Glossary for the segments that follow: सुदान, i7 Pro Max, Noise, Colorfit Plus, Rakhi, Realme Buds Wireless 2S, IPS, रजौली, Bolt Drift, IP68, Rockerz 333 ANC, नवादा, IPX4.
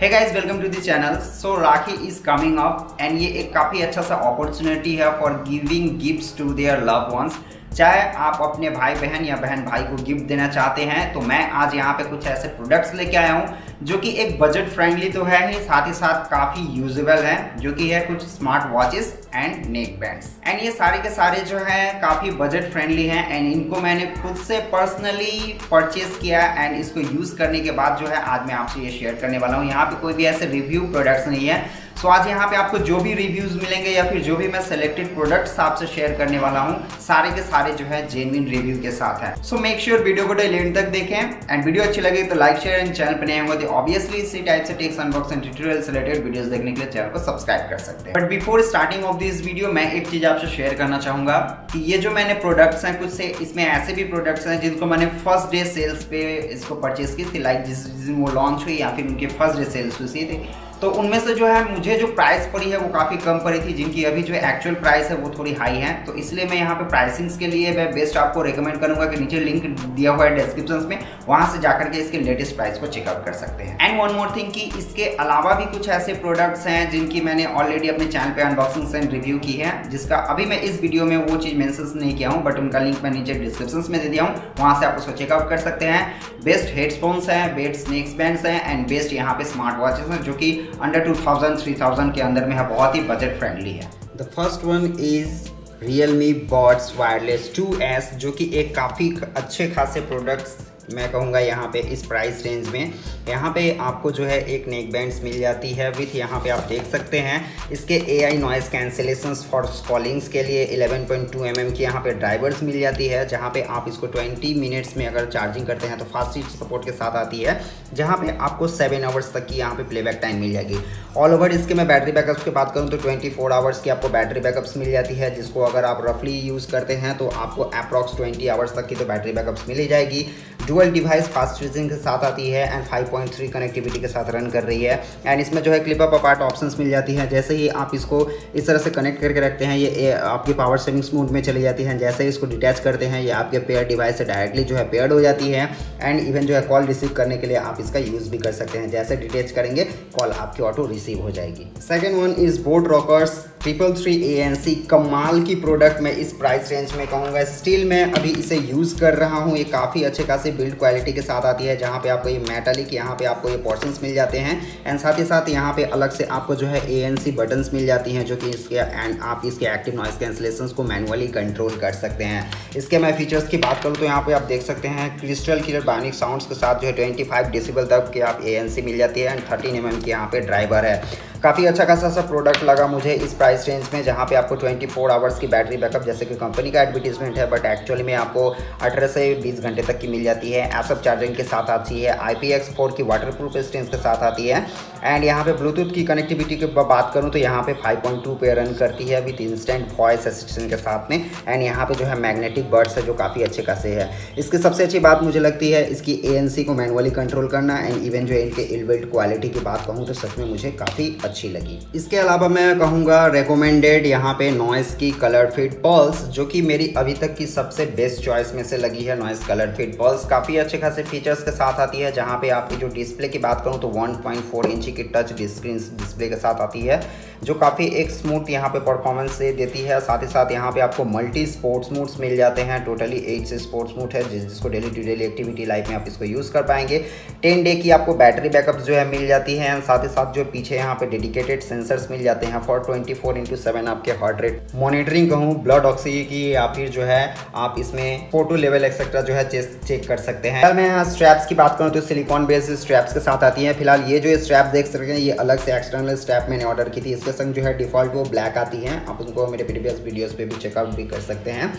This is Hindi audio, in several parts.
Hey guys welcome to this channel. So Rakhi is coming up and ये एक काफ़ी अच्छा सा अपॉर्चुनिटी है for giving gifts to their love ones. चाहे आप अपने भाई बहन या बहन भाई को गिफ्ट देना चाहते हैं तो मैं आज यहाँ पे कुछ ऐसे प्रोडक्ट्स लेके आया हूँ जो कि एक बजट फ्रेंडली तो है ही, साथ ही साथ काफ़ी यूजेबल है, जो कि है कुछ smart watches and neck bands. And ये सारे के सारे जो है काफ़ी बजट फ्रेंडली हैं एंड इनको मैंने खुद से पर्सनली परचेज किया एंड इसको यूज़ करने के बाद जो है आज मैं आपसे ये शेयर करने वाला हूँ। यहाँ पर कोई भी ऐसे रिव्यू प्रोडक्ट्स नहीं है। सो आज यहाँ पे आपको जो भी रिव्यूज़ मिलेंगे या फिर जो भी मैं सेलेक्टेड प्रोडक्ट्स आपसे शेयर करने वाला हूँ, सारे के सारे जो है जेन्युइन रिव्यू के साथ है। सो मेक श्योर वीडियो को टिल एंड तक देखें एंड वीडियो अच्छी लगे तो लाइक शेयर एंड चैनल पर नए होंगे तो ऑब्वियसली इसी टाइप से टेक्स अनबॉक्सिंग ट्यूटोरियल से रिलेटेड वीडियोज देखने के लिए चैनल को सब्सक्राइब कर सकते हैं। But before starting off this video मैं एक चीज़ आपसे शेयर करना चाहूँगा कि ये जो मैंने प्रोडक्ट्स हैं कुछ से इसमें ऐसे भी प्रोडक्ट्स हैं जिनको मैंने फर्स्ट डे सेल्स पे इसको परचेज की थी, लाइक जिस दिन वो लॉन्च हुई या फिर उनके फर्स्ट डे सेल्स हुई थी। तो उनमें से जो है मुझे जो प्राइस पड़ी है वो काफ़ी कम पड़ी थी, जिनकी अभी जो एक्चुअल प्राइस है वो थोड़ी हाई है। तो इसलिए मैं यहाँ पे प्राइसिंग्स के लिए मैं बेस्ट आपको रेकमेंड करूँगा कि नीचे लिंक दिया हुआ है डिस्क्रिप्शन में, वहाँ से जाकर के इसके लेटेस्ट प्राइस को चेकआउट कर सकते हैं। एंड वन मोर थिंग कि इसके अलावा भी कुछ ऐसे प्रोडक्ट्स हैं जिनकी मैंने ऑलरेडी अपने चैनल पर अनबॉक्सिंग्स एंड रिव्यू की है, जिसका अभी मैं इस वीडियो में वो चीज़ मैंसन नहीं किया हूँ, बट उनका लिंक मैं नीचे डिस्क्रिप्शन में दे दिया हूँ, वहाँ से आप उसको चेकआउट कर सकते हैं। बेस्ट हेडफोन्स हैं, बेस्ट नेक बैंड्स हैं एंड बेस्ट यहाँ पे स्मार्ट वॉचेस हैं जो कि अंडर 2000-3000 के अंदर में है, बहुत ही बजट फ्रेंडली है। The first one is Realme Buds Wireless 2S, जो कि एक काफ़ी अच्छे खासे प्रोडक्ट्स मैं कहूँगा यहाँ पे इस प्राइस रेंज में। यहाँ पे आपको जो है एक नेक बैंड्स मिल जाती है विथ, यहाँ पे आप देख सकते हैं इसके AI noise cancellation for callings के लिए 11.2 mm की यहाँ पे ड्राइवर्स मिल जाती है, जहाँ पे आप इसको 20 मिनट्स में अगर चार्जिंग करते हैं तो फास्ट सपोर्ट के साथ आती है, जहाँ पे आपको 7 आवर्स तक की यहाँ पे प्लेबैक टाइम मिल जाएगी। ऑल ओवर इसके मैं बैटरी बैकअप्स की बात करूँ तो 24 आवर्स की आपको बैटरी बैकअप्स मिल जाती है, जिसको अगर आप रफली यूज़ करते हैं तो आपको अप्रॉक्स 20 आवर्स तक की तो बैटरी बैकअप्स मिल जाएगी। डुअल डिवाइस फास्ट चार्जिंग के साथ आती है एंड 5.3 कनेक्टिविटी के साथ रन कर रही है एंड इसमें जो है क्लिप अप अपार्ट ऑप्शंस मिल जाती हैं। जैसे ही आप इसको इस तरह से कनेक्ट करके रखते हैं ये आपकी पावर सेविंग्स मोड में चली जाती है, जैसे ही इसको डिटैच करते हैं ये आपके पेयर डिवाइस से डायरेक्टली जो है पेयर्ड हो जाती है एंड इवन जो है कॉल रिसीव करने के लिए आप इसका यूज़ भी कर सकते हैं, जैसे डिटैच करेंगे कॉल आपकी ऑटो रिसीव हो जाएगी। Second one is boat rockers 333 ANC, कमाल की प्रोडक्ट मैं इस प्राइस रेंज में कहूँगा। स्टील मैं अभी इसे यूज़ कर रहा हूँ, ये काफ़ी अच्छे खासे बिल्ड क्वालिटी के साथ आती है, जहाँ पे आपको ये मेटालिक यहाँ पे आपको ये पोर्शंस मिल जाते हैं एंड साथ ही साथ यहाँ पे अलग से आपको जो है ANC बटन्स मिल जाती हैं, जो कि इसके एंड आप इसके एक्टिव नॉइज़ कैंसलेशन को मैनुअली कंट्रोल कर सकते हैं। इसके मैं फीचर्स की बात करूँ तो यहाँ पे आप देख सकते हैं क्रिस्टल क्लियर बायोनिक साउंड्स के साथ जो है 25 डेसिबल तक की आप ANC मिल जाती है एंड 13 mm की यहाँ पे ड्राइवर है। काफ़ी अच्छा खासा सा प्रोडक्ट लगा मुझे इस प्राइस रेंज में, जहाँ पे आपको 24 आवर्स की बैटरी बैकअप जैसे कि कंपनी का एडवर्टीजमेंट है, बट एक्चुअली में आपको 18 से 20 घंटे तक की मिल जाती है। एसएफ चार्जिंग के साथ आती है, IPX4 की वाटरप्रूफ स्ट्रिंग्स के साथ आती है एंड यहाँ पे ब्लूटूथ की कनेक्टिविटी की बात करूँ तो यहाँ पे 5.2 पे रन करती है विथ इंस्टेंट वॉइस असिस्टेंट के साथ में एंड यहाँ पे जो है मैग्नेटिक बड्स है जो काफ़ी अच्छे खासे है। इसकी सबसे अच्छी बात मुझे लगती है इसकी ANC को मैनुअली कंट्रोल करना एंड इवन जो इनके इनबिल्ट क्वालिटी की बात कहूँ तो सच में मुझे काफ़ी अच्छी लगी। इसके अलावा मैं कहूँगा रेकमेंडेड यहाँ पे नॉइज़ की ColorFit पल्स, जो कि मेरी अभी तक की सबसे बेस्ट चॉइस में से लगी है। नॉइज़ ColorFit पल्स काफ़ी अच्छे खासे फीचर्स के साथ आती है, जहाँ पे आपकी जो डिस्प्ले की बात करूँ तो 1.4 इंच की टच स्क्रीन डिस्प्ले के साथ आती है, जो काफ़ी एक स्मूथ यहाँ पे परफॉर्मेंस देती है। साथ ही साथ यहाँ पे आपको मल्टी स्पोर्ट्स मोड्स मिल जाते हैं, टोटली 8 स्पोर्ट्स मोड है जिसको daily to daily activity life में आप इसको यूज़ कर पाएंगे। 10 डे की आपको बैटरी बैकअप जो है मिल जाती है एंड साथ ही साथ जो पीछे यहाँ पे डेडिकेटेड सेंसर्स मिल जाते हैं फॉर 24/7 आपके हार्ट रेट मॉनिटरिंग कहूँ, ब्लड ऑक्सीजन की या फिर जो है आप इसमें फोटो लेवल एक्सेट्रा जो है चेक कर सकते हैं। मैं यहाँ स्ट्रैप्स की बात करूँ तो सिलिकॉन बेस्ड स्ट्रैप्स के साथ आती है। फिलहाल ये जो स्ट्रैप देख सकते हैं ये अलग से एक्सटर्नल स्ट्रैप मैंने ऑर्डर की थी, इसके संग जो है डिफॉल्ट वो ब्लैक आती है, आप उनको मेरे प्रीवियस वीडियोज़ पर भी चेकआउट भी कर सकते हैं।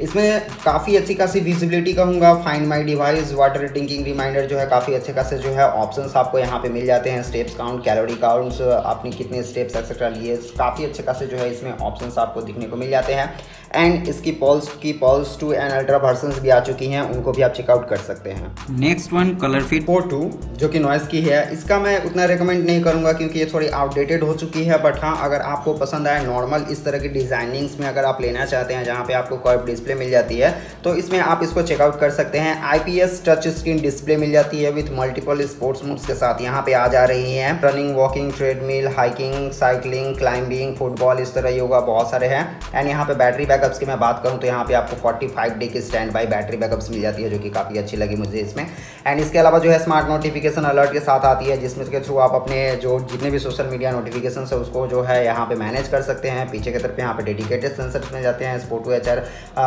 इसमें काफ़ी अच्छी खासी विजिबिलिटी कहूँगा, find my device, water drinking reminder जो है काफ़ी अच्छे खासे जो है ऑप्शंस आपको यहाँ पे मिल जाते हैं, स्टेप्स काउंट, कैलोरी काउंट्स, आपने कितने स्टेप्स एक्सेट्रा लिए, काफ़ी अच्छे खासे जो है इसमें ऑप्शंस आपको दिखने को मिल जाते हैं एंड इसकी पल्स की पल्स 2 एंड अल्ट्रा वर्जन्स भी आ चुकी हैं, उनको भी आप चेकआउट कर सकते हैं। नेक्स्ट वन ColorFit Pro 2, जो कि नॉइज़ की है, इसका मैं उतना रिकमेंड नहीं करूँगा क्योंकि ये थोड़ी आउटडेटेड हो चुकी है, बट हाँ अगर आपको पसंद आए नॉर्मल इस तरह की डिजाइनिंग्स में अगर आप लेना चाहते हैं जहाँ पर आपको कर्व डिस्प्ले डिस्प्ले मिल जाती है, तो इसमें आप इसको चेकआउट कर सकते हैं। आईपीएस टच स्क्रीन डिस्प्ले मिल जाती है विथ मल्टीपल स्पोर्ट्स मोड्स के साथ यहाँ पे आ जा रही है। Running, walking, treadmill, hiking, cycling, climbing, football, इस तरह योगा बहुत सारे हैं। एंड यहाँ पे बैटरी बैकअप्स की मैं बात करूँ तो यहाँ पे आपको 45 डे की स्टैंड बाई बैटरी बैकअप्स मिल जाती है, जो कि काफ़ी अच्छी लगी मुझे इसमें। एंड इसके अलावा जो है स्मार्ट नोटिफिकेशन अलर्ट के साथ आती है, जिसमें के थ्रू आप अपने जो जितने भी सोशल मीडिया नोटिफिकेशन है उसको जो है यहाँ पे मैनेज कर सकते हैं। पीछे की तरफ यहाँ पे डेडिकेटेड सेंसर्स में जाते हैं स्पोर्ट वेचर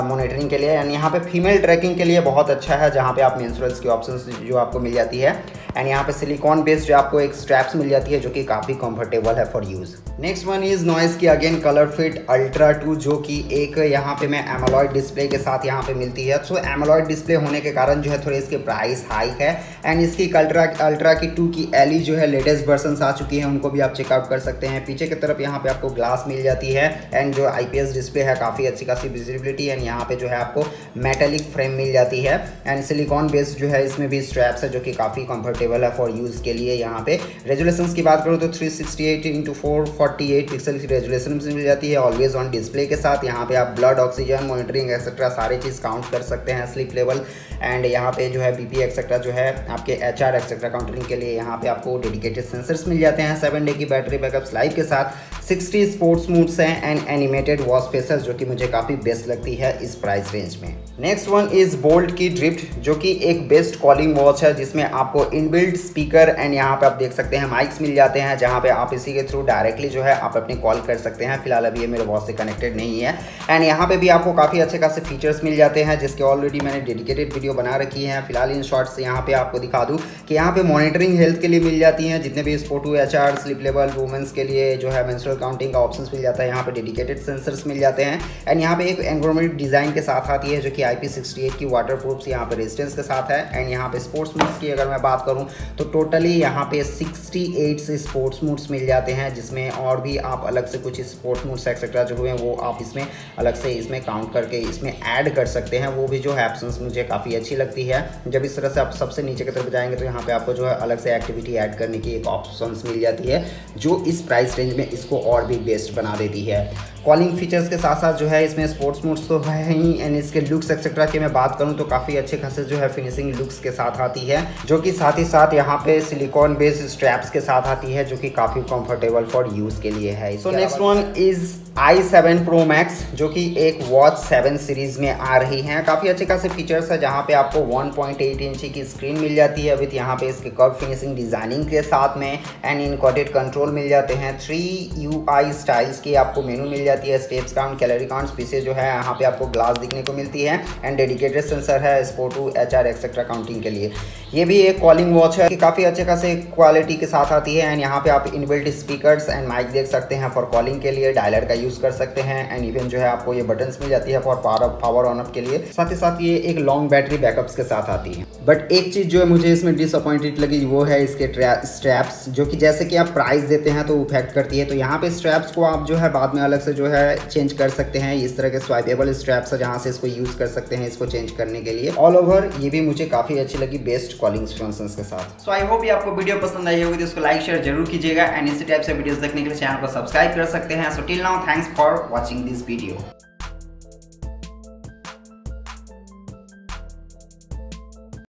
मॉनिटरिंग के लिए। एंड यहाँ पे फीमेल ट्रैकिंग के लिए बहुत अच्छा है, जहाँ पे आप मेंस्ट्रुअल्स की ऑप्शंस जो आपको मिल जाती है। एंड यहाँ पे सिलिकॉन बेस्ड जो आपको एक स्ट्रैप्स मिल जाती है, जो कि काफ़ी कंफर्टेबल है for use. Next one is noise की अगेन ColorFit अल्ट्रा 2, जो कि एक यहाँ पे मैं एमोलॉयड डिस्प्ले के साथ यहाँ पे मिलती है। सो एमोलॉयड डिस्प्ले होने के कारण जो है थोड़ी इसकी प्राइस हाई है। एंड इसकी अल्ट्रा की 2 की एलई जो है लेटेस्ट वर्जन आ चुकी है, उनको भी आप चेकआउट कर सकते हैं। पीछे की तरफ यहाँ पे आपको ग्लास मिल जाती है। एंड जो आईपीएस डिस्प्ले है, काफ़ी अच्छी खासी विजिबिलिटी। एंड यहाँ पे जो है आपको मेटालिक फ्रेम मिल जाती है। एंड सिलिकॉन बेस्ड जो है इसमें भी स्ट्रैप्स है, जो कि काफ़ी कंफर्टेबल है फॉर यूज़ के लिए। यहाँ पे रेजुलेशन की बात करूँ तो 368x448 पिक्सल की रेजुलेशन मिल जाती है ऑलवेज ऑन डिस्प्ले के साथ। यहाँ पे आप ब्लड ऑक्सीजन मॉनिटरिंग एक्सेट्रा सारी चीज़ काउंट कर सकते हैं, स्लीप लेवल। एंड यहाँ पे जो है बीपी एक्सेट्रा जो है आपके एचआर एक्सेट्रा काउंटरिंग के लिए यहाँ पे आपको डेडिकेटेड सेंसर्स मिल जाते हैं। 7 डे की बैटरी बैकअप्स लाइव के साथ, 60 स्पोर्ट्स मूड्स हैं एंड एनिमेटेड वॉश फेसेस, जो कि मुझे काफ़ी बेस्ट लगती है इस प्राइस रेंज में। नेक्स्ट वन इज़ बोल्ट की ड्रिफ्ट, जो कि एक बेस्ट कॉलिंग वॉच है, जिसमें आपको इनबिल्ट स्पीकर एंड यहाँ पे आप देख सकते हैं माइक्स मिल जाते हैं, जहाँ पे आप इसी के थ्रू डायरेक्टली जो है आप अपने कॉल कर सकते हैं। फिलहाल अभी ये मेरे वॉच से कनेक्टेड नहीं है। एंड यहाँ पे भी आपको काफ़ी अच्छे खासे फीचर्स मिल जाते हैं, जिसके ऑलरेडी मैंने डेडिकेटेड वीडियो बना रखी है। फिलहाल इन शॉर्ट्स यहाँ पे आपको दिखा दूँ कि यहाँ पे मॉनिटरिंग हेल्थ के लिए मिल जाती हैं, जितने भी SpO2 HR sleep level womens के लिए जो है मेंस्ट्रुअल काउंटिंग का ऑप्शंस मिल जाता है। यहाँ पे डेडिकेटेड सेंसर्स मिल जाते हैं। एंड यहाँ पे एक एनवायरमेंट डिज़ाइन के साथ आती है, जो कि IP68 की वाटरप्रूफ यहाँ पे रेजिस्टेंस के साथ है। एंड यहाँ पे स्पोर्ट्स मोड्स की अगर मैं बात करूँ तो टोटली यहाँ पे 68 से स्पोर्ट्स मोड्स मिल जाते हैं, जिसमें और भी आप अलग से कुछ स्पोर्ट्स मोड्स एक्सेट्रा जो हैं वो आप इसमें अलग से इसमें काउंट करके इसमें ऐड कर सकते हैं। वो भी जो है ऑप्शंस मुझे काफ़ी अच्छी लगती है। जब इस तरह से आप सबसे नीचे की तरफ जाएंगे तो यहाँ पर आपको जो है अलग से एक्टिविटी ऐड करने की एक ऑप्शंस मिल जाती है, जो इस प्राइस रेंज में इसको और भी बेस्ट बना देती है। कॉलिंग फीचर्स के साथ साथ जो है इसमें स्पोर्ट्स मोड्स तो है ही। एंड इसके लुक्स एक्सेट्रा की मैं बात करूं तो काफ़ी अच्छे खासे जो है फिनिशिंग लुक्स के साथ आती है, जो कि साथ ही साथ यहां पे सिलिकॉन बेस्ड स्ट्रैप्स के साथ आती है, जो कि काफ़ी कंफर्टेबल फॉर यूज़ के लिए है। So next one is i7 Pro Max, जो कि एक वॉच 7 सीरीज़ में आ रही हैं। काफ़ी अच्छे खासे फीचर्स है, जहाँ पे आपको 1.8 इंच की स्क्रीन मिल जाती है विथ यहाँ पे इसके कर्व फिनिशिंग डिज़ाइनिंग के साथ में। एंड इनकॉर्डेड कंट्रोल मिल जाते हैं। 3 UI स्टाइल्स की आपको मेनू मिल जाती है, स्टेप्स काउंट, कैलोरी काउंट, पीछे जो है यहाँ पे आपको ग्लास दिखने को मिलती है। एंड डेडिकेटेड सेंसर है स्पोर्टू एचआर एक्सेट्रा काउंटिंग के लिए। ये भी एक कॉलिंग वॉच है कि काफ़ी अच्छे खासे क्वालिटी के साथ आती है। एंड यहाँ पे आप इनबिल्ट स्पीकर्स एंड माइक देख सकते हैं फॉर कॉलिंग के लिए, डायलर का यूज़ कर सकते हैं। एंड इवन जो है आपको ये बटन्स मिल जाती है फॉर पावर ऑन अप के लिए। साथ ही साथ ये एक लॉन्ग बैटरी बैकअप्स के साथ आती है। बट एक चीज़ जो है मुझे इसमें डिसअपॉइंटेड लगी वो है इसके स्ट्रैप्स, जो कि जैसे कि आप प्राइस देते हैं तो इफेक्ट करती है। तो यहाँ पे स्ट्रैप्स को आप जो है बाद में अलग से जो है चेंज कर सकते हैं। इस तरह के स्वाइपेबल स्ट्रैप्स है, जहाँ से इसको यूज़ कर सकते हैं इसको चेंज करने के लिए। ऑल ओवर ये भी मुझे काफ़ी अच्छी लगी बेस्ट कॉलिंग फंक्शंस के साथ। सो आई होप ये आपको वीडियो पसंद आई होगी, तो इसको लाइक शेयर जरूर कीजिएगा। एंड इसी टाइप से वीडियोस देखने के लिए चैनल को सब्सक्राइब कर सकते हैं। So till now, thanks for watching this video.